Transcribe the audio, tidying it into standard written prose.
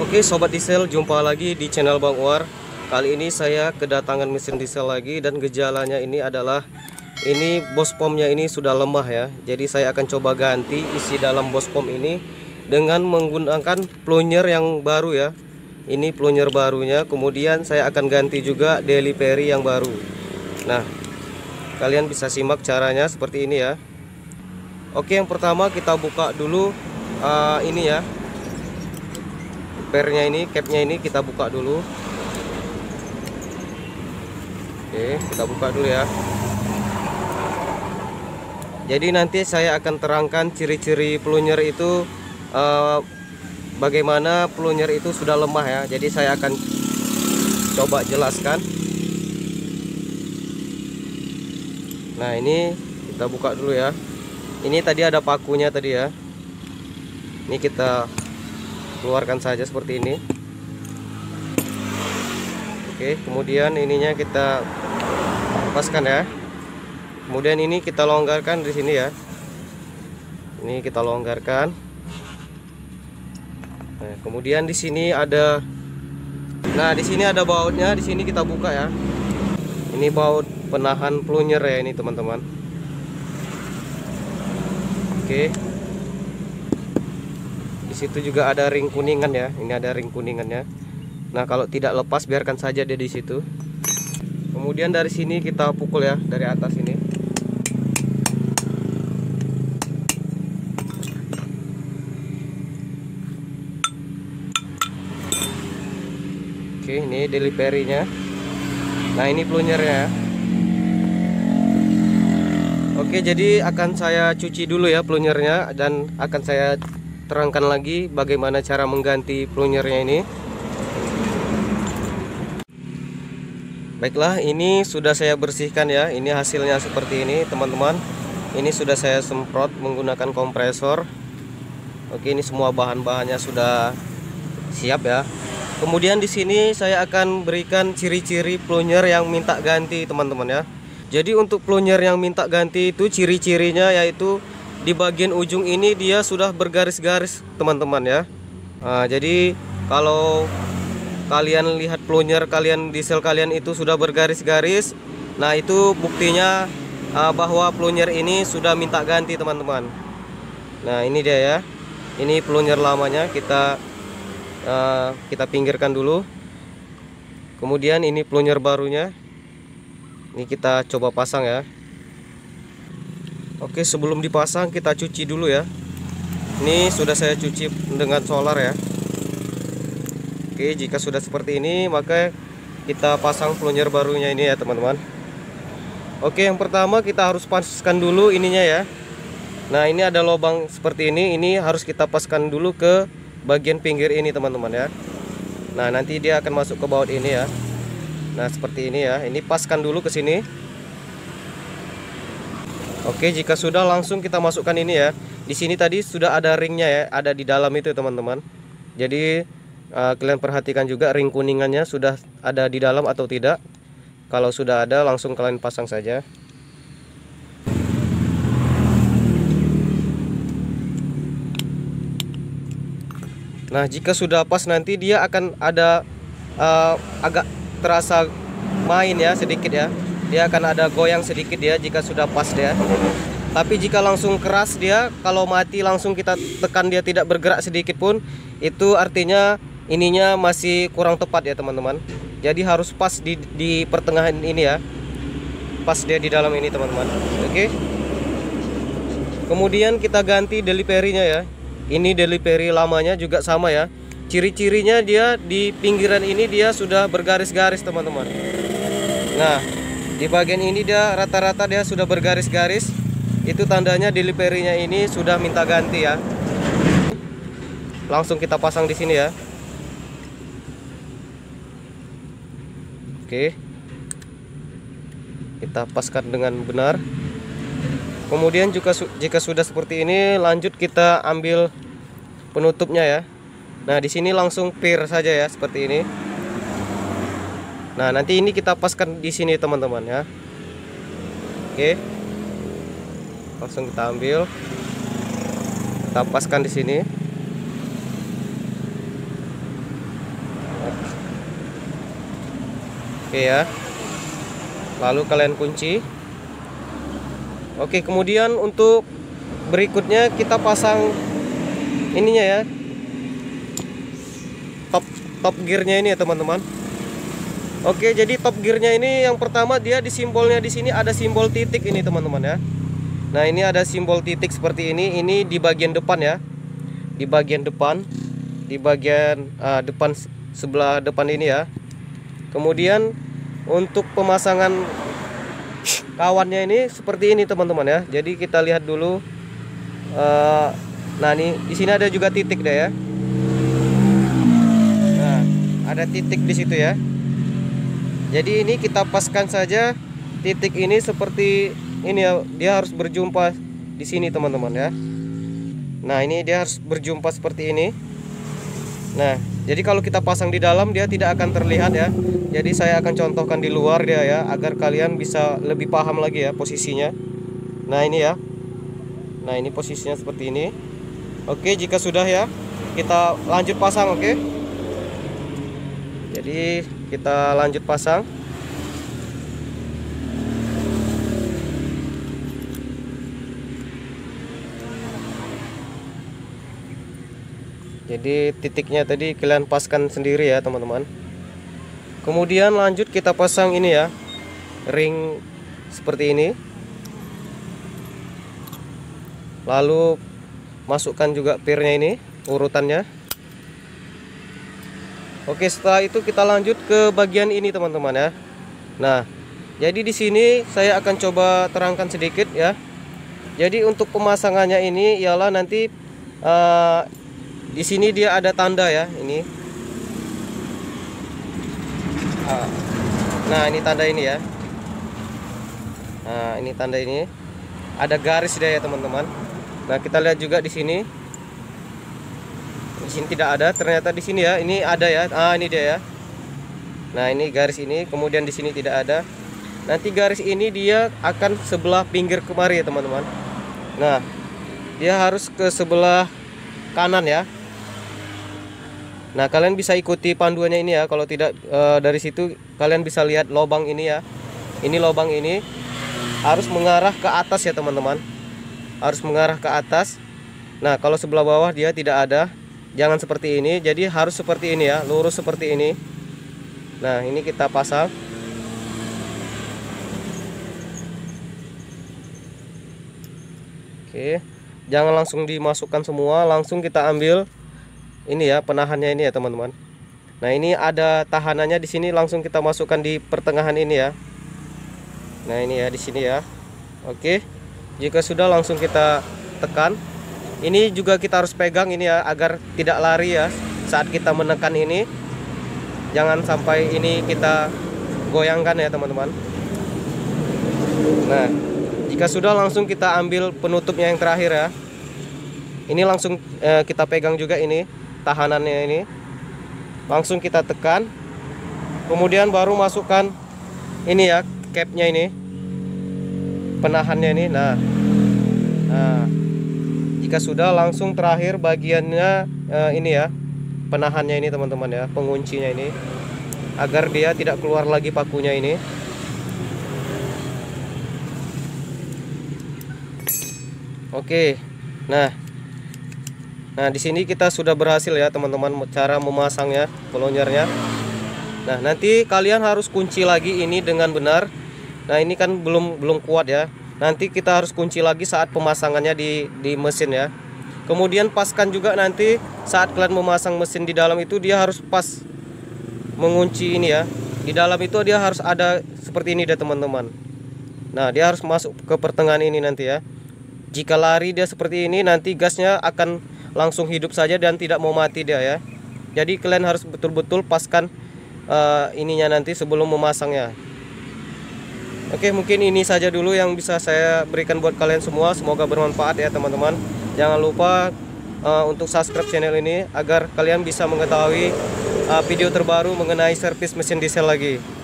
Oke sobat diesel, jumpa lagi di channel Bang Uwar. Kali ini saya kedatangan mesin diesel lagi, dan gejalanya ini adalah bos pomnya ini sudah lemah ya. Jadi saya akan coba ganti isi dalam bos pom ini dengan menggunakan plunger yang baru ya. Ini plunger barunya, kemudian saya akan ganti juga delivery yang baru. Nah, kalian bisa simak caranya seperti ini ya. Oke, yang pertama kita buka dulu ini ya, pernya ini, capnya ini kita buka dulu. Oke, kita buka dulu ya. Jadi nanti saya akan terangkan ciri-ciri plunger itu, bagaimana plunger itu sudah lemah ya. Jadi saya akan coba jelaskan. Nah, ini kita buka dulu ya. Ini tadi ada pakunya tadi ya. Ini kita keluarkan saja seperti ini. Oke, kemudian ininya kita lepaskan ya. Kemudian ini kita longgarkan di sini ya. Ini kita longgarkan. Nah, kemudian di sini ada, di sini ada bautnya. Di sini kita buka ya. Ini baut penahan plunger ya ini, teman-teman. Oke. Di situ juga ada ring kuningan ya. Ini ada ring kuningannya. Nah, kalau tidak lepas biarkan saja dia di situ. Kemudian dari sini kita pukul ya, dari atas ini. Oke, ini deliverynya. Nah, ini plungernya ya. Oke, jadi akan saya cuci dulu ya plungernya, dan akan saya terangkan lagi bagaimana cara mengganti plungernya ini. Baiklah, ini sudah saya bersihkan ya. Ini hasilnya seperti ini, teman-teman. Ini sudah saya semprot menggunakan kompresor. Oke, ini semua bahan-bahannya sudah siap ya. Kemudian di sini saya akan berikan ciri-ciri plunger yang minta ganti, teman-teman ya. Jadi untuk plunger yang minta ganti itu ciri-cirinya yaitu di bagian ujung ini dia sudah bergaris-garis, teman-teman ya. Nah, jadi kalau kalian lihat plunger kalian, diesel kalian itu sudah bergaris-garis, nah itu buktinya bahwa plunger ini sudah minta ganti, teman-teman. Nah, ini dia ya. Ini plunger lamanya kita pinggirkan dulu. Kemudian ini plunger barunya. Ini kita coba pasang ya. Oke, sebelum dipasang kita cuci dulu ya. Ini sudah saya cuci dengan solar ya. Oke, jika sudah seperti ini maka kita pasang plunger barunya ini ya, teman-teman. Oke, yang pertama kita harus paskan dulu ininya ya. Nah, ini ada lubang seperti ini. Ini harus kita paskan dulu ke bagian pinggir ini, teman-teman ya. Nah, nanti dia akan masuk ke baut ini ya. Nah, seperti ini ya. Ini paskan dulu ke sini. Oke, jika sudah langsung kita masukkan ini ya. Di sini tadi sudah ada ringnya ya, ada di dalam itu, teman-teman. Jadi kalian perhatikan juga ring kuningannya sudah ada di dalam atau tidak. Kalau sudah ada langsung kalian pasang saja. Nah, jika sudah pas nanti dia akan ada agak terasa main ya sedikit ya. Dia akan ada goyang sedikit ya jika sudah pas dia. Tapi jika langsung keras dia, kalau mati langsung kita tekan dia tidak bergerak sedikit pun, itu artinya ininya masih kurang tepat ya, teman-teman. Jadi harus pas di pertengahan ini ya. Pas dia di dalam ini, teman-teman. Oke. Kemudian kita ganti deliverynya ya. Ini delivery lamanya juga sama ya. Ciri-cirinya dia di pinggiran ini dia sudah bergaris-garis, teman-teman. Nah, di bagian ini dia rata-rata dia sudah bergaris-garis. Itu tandanya deliverynya ini sudah minta ganti ya. Langsung kita pasang di sini ya. Oke. Kita paskan dengan benar. Kemudian juga jika sudah seperti ini, lanjut kita ambil penutupnya ya. Nah, di sini langsung pir saja ya seperti ini. Nah, nanti ini kita paskan di sini, teman-teman ya. Oke. Langsung kita ambil. Kita paskan di sini. Oke ya. Lalu kalian kunci. Oke, kemudian untuk berikutnya kita pasang ininya ya, top gearnya ini ya teman-teman. Oke, jadi top gearnya ini yang pertama dia di simbolnya di sini ada simbol titik ini teman-teman ya. Nah ini ada simbol titik seperti ini di bagian depan ya, di bagian depan sebelah depan ini ya. Kemudian untuk pemasangan kawannya ini seperti ini teman-teman ya. Jadi kita lihat dulu. Nah ini di sini ada juga titik deh ya. Nah ada titik di situ ya. Jadi ini kita paskan saja titik ini seperti ini ya. Dia harus berjumpa di sini teman-teman ya. Nah ini dia harus berjumpa seperti ini. Nah jadi kalau kita pasang di dalam dia tidak akan terlihat ya. Jadi saya akan contohkan di luar dia ya, agar kalian bisa lebih paham lagi ya posisinya. Nah ini ya. Nah ini posisinya seperti ini. Oke, jika sudah ya, kita lanjut pasang. Oke. Jadi kita lanjut pasang. Jadi titiknya tadi kalian paskan sendiri ya teman-teman. Kemudian lanjut kita pasang ini ya, ring seperti ini. Lalu masukkan juga pirnya ini, urutannya. Oke, setelah itu kita lanjut ke bagian ini teman-teman ya. Nah, jadi di sini saya akan coba terangkan sedikit ya. Jadi untuk pemasangannya ini ialah nanti di sini dia ada tanda ya, ini. Nah ini tanda ini ya. Nah ini tanda ini ada garis deh ya teman-teman. Nah kita lihat juga di sini. Di sini tidak ada, ternyata di sini ya. Ini ada ya. Ah ini dia ya. Nah ini garis ini, kemudian di sini tidak ada. Nanti garis ini dia akan sebelah pinggir kemari ya teman-teman. Nah dia harus ke sebelah kanan ya. Nah kalian bisa ikuti panduannya ini ya. Kalau tidak dari situ kalian bisa lihat lubang ini ya. Ini lubang ini harus mengarah ke atas ya teman-teman. Harus mengarah ke atas. Nah kalau sebelah bawah dia tidak ada. Jangan seperti ini. Jadi harus seperti ini ya. Lurus seperti ini. Nah ini kita pasang. Oke. Jangan langsung dimasukkan semua. Langsung kita ambil ini ya, penahannya ini ya teman-teman. Nah ini ada tahanannya di sini, langsung kita masukkan di pertengahan ini ya. Nah ini ya di sini ya. Oke, jika sudah langsung kita tekan. Ini juga kita harus pegang ini ya, agar tidak lari ya saat kita menekan ini. Jangan sampai ini kita goyangkan ya teman-teman. Nah jika sudah langsung kita ambil penutupnya yang terakhir ya. Ini langsung kita pegang juga ini tahanannya ini, langsung kita tekan, kemudian baru masukkan ini ya, capnya ini, penahannya ini. Nah jika sudah langsung terakhir bagiannya ini ya, penahannya ini teman-teman ya, penguncinya ini, agar dia tidak keluar lagi pakunya ini. Oke, nah di sini kita sudah berhasil ya teman-teman cara memasangnya, pelonjarnya. Nah nanti kalian harus kunci lagi ini dengan benar. Nah ini kan belum kuat ya. Nanti kita harus kunci lagi saat pemasangannya di mesin ya. Kemudian paskan juga nanti saat kalian memasang mesin di dalam itu dia harus pas mengunci ini ya. Di dalam itu dia harus ada seperti ini deh teman-teman. Nah dia harus masuk ke pertengahan ini nanti ya. Jika lari dia seperti ini nanti gasnya akan langsung hidup saja dan tidak mau mati dia ya. Jadi kalian harus betul-betul paskan ininya nanti sebelum memasangnya. Oke, mungkin ini saja dulu yang bisa saya berikan buat kalian semua. Semoga bermanfaat ya teman-teman. Jangan lupa untuk subscribe channel ini agar kalian bisa mengetahui video terbaru mengenai servis mesin diesel lagi.